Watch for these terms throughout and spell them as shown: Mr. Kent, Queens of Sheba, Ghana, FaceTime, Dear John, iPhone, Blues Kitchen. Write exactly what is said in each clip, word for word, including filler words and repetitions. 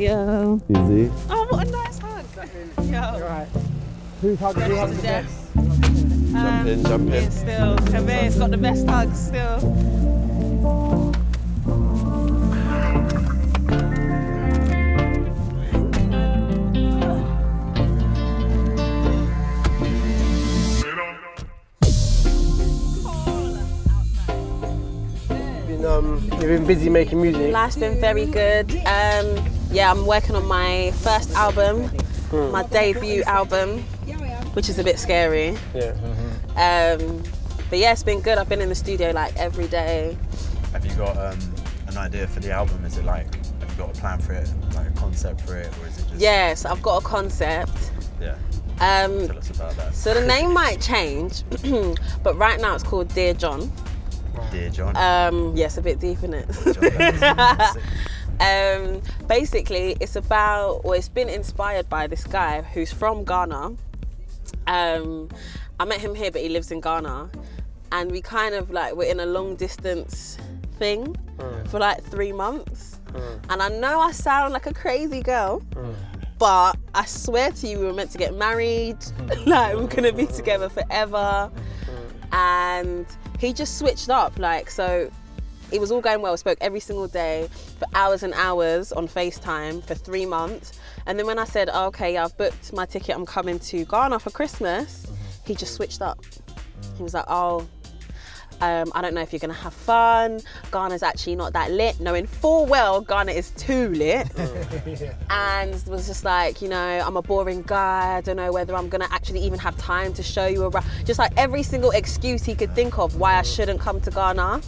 yo. Easy. Oh, what a nice hug. Yo. You're right. Who's hugged the best? Um, jump in, jump in. Yeah, still, Chabé's got the best hugs still. Um, you've been busy making music. Life's been very good. Um, yeah, I'm working on my first album, mm. my debut album, which is a bit scary. Yeah. Mm-hmm. um, but yeah, it's been good. I've been in the studio like every day. Have you got um, an idea for the album? Is it like, have you got a plan for it, like a concept for it, or is it just? Yes, I've got a concept. Yeah. Um, Tell us about that. So the name might change, but right now it's called Dear John. Dear John. Um, yes, a bit deep in it. um, basically, it's about, or it's been inspired by this guy who's from Ghana. Um, I met him here, but he lives in Ghana, and we kind of like we're in a long distance thing mm. for like three months. Mm. And I know I sound like a crazy girl, mm. but I swear to you, we were meant to get married. Mm. Like we're gonna be together forever. Mm. And he just switched up, like, so it was all going well. We spoke every single day for hours and hours on FaceTime for three months. And then when I said, oh, okay, yeah, I've booked my ticket, I'm coming to Ghana for Christmas, he just switched up. He was like, oh, um, I don't know if you're gonna have fun. Ghana's actually not that lit, knowing full well Ghana is too lit. yeah. And was just like, you know, I'm a boring guy. I don't know whether I'm gonna actually even have time to show you around. Just like every single excuse he could think of why I shouldn't come to Ghana.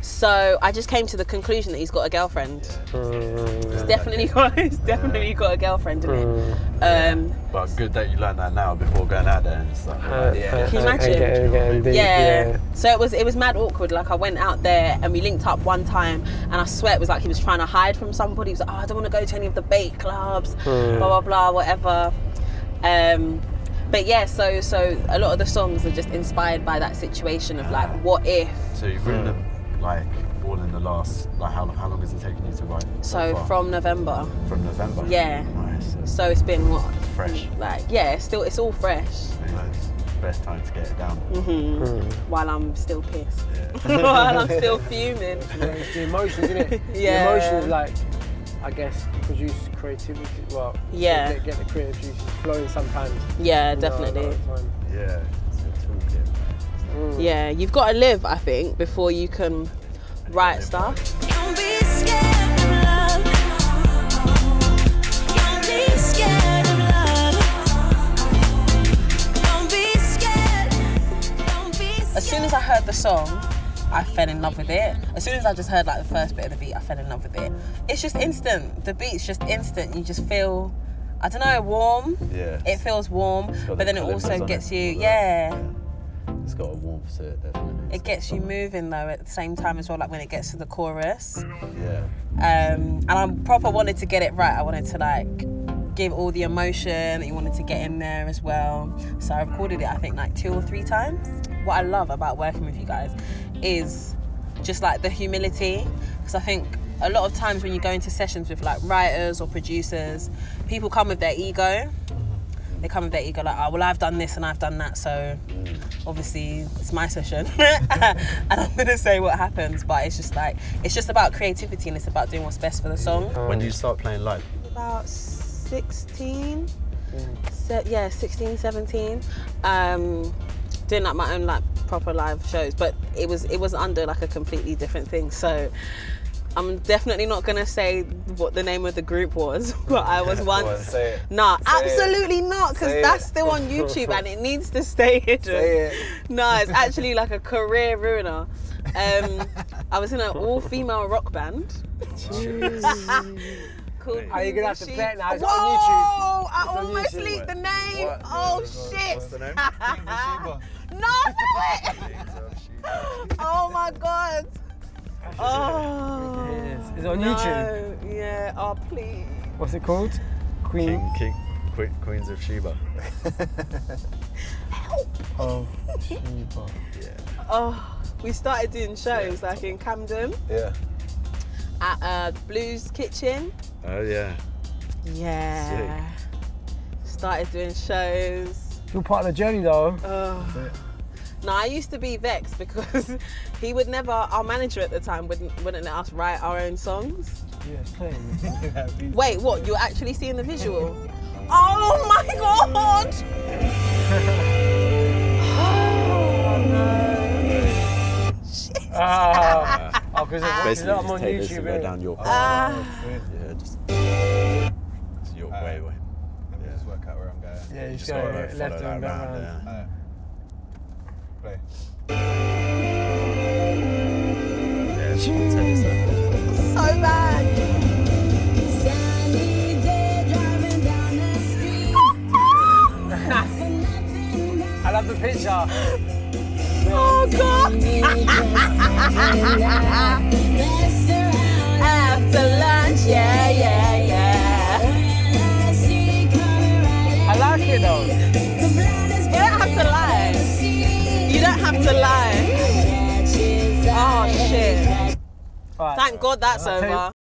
So I just came to the conclusion that he's got a girlfriend. Mm. He's definitely got, he's definitely got a girlfriend, isn't it? Um, but good that you learned that now before going out there and stuff. Like, yeah. Can you imagine? Okay, okay, indeed, yeah. yeah. So it was it was mad awkward. Like I went out there and we linked up one time, and I swear it was like he was trying to hide from somebody. He was like, oh, I don't want to go to any of the bait clubs, mm. blah blah blah, whatever. Um, But yeah, so so a lot of the songs are just inspired by that situation of like, what if? So you've written them. Like all in the last, like how, how long has it taken you to write? So, so from November. From November. Yeah. Nice. So it's been what? Fresh. Like yeah, it's still it's all fresh. Nice. Best time to get it down. Mm-hmm. mm. While I'm still pissed. Yeah. While I'm still fuming. Yeah, it's the emotions, isn't it? Yeah. The emotions, like I guess produce creativity. Well, yeah. Get, get the creative juices flowing sometimes. Yeah, definitely. Yeah. Mm. Yeah, you've got to live, I think, before you can write stuff. Don't be scared of love. Don't be scared of love. Don't be scared. Don't be scared. As soon as I heard the song, I fell in love with it. As soon as I just heard like the first bit of the beat, I fell in love with it. It's just instant. The beat's just instant. You just feel, I don't know, warm. Yeah. It feels warm, but then it also gets you, yeah. yeah. It's got a warmth to it, definitely. It gets you moving though at the same time as well, like when it gets to the chorus. Yeah. Um, and I proper wanted to get it right. I wanted to like give all the emotion that you wanted to get in there as well. So I recorded it, I think, like two or three times. What I love about working with you guys is just like the humility, because I think a lot of times when you go into sessions with like writers or producers, people come with their ego. They come with their ego like, oh, well, I've done this and I've done that, so obviously it's my session and I'm going to say what happens. But it's just like, it's just about creativity and it's about doing what's best for the song. When did you start playing live? About sixteen, mm. se yeah, sixteen, seventeen. Um, doing like my own like proper live shows, but it was it was under like a completely different thing. So I'm definitely not gonna say what the name of the group was, but I was once. Come on, say it. Nah, say absolutely it. Not, because that's it. Still on YouTube and it needs to stay hidden. Say it. No, it's actually like a career ruiner. Um, I was in an all-female rock band. Called Are you gonna have to play it now? It's Whoa, on YouTube. I it's almost YouTube. leaked the name. What? Oh what? shit! What's the name? No, no it. Oh my god. Oh, it is. Is it on no. YouTube? Yeah, oh please. What's it called? Queen... King, King, Queens of Sheba. Help! Of Sheba. Yeah. Oh, we started doing shows yeah. like in Camden. Yeah. at uh, Blues Kitchen. Oh yeah. Yeah. Sick. Started doing shows. You're part of the journey though. Oh. No, I used to be vexed because he would never, our manager at the time wouldn't, wouldn't let us write our own songs. Yeah, wait, what? You're actually seeing the visual? Oh my God! Oh no! Shit! Uh, oh, because basically I'm on YouTube. This go down your path. Uh, yeah, just. It's your uh, way, way. Let me yeah. just work out where I'm going. Yeah, you, you just go gotta like, left and right. Play. Yeah, it's so bad. Sunny day driving down the street. I love the picture. Oh God. After lunch, yeah, yeah, yeah. I like it though. You don't have to lie. You don't have to lie. Oh shit. Right. Thank God that's over.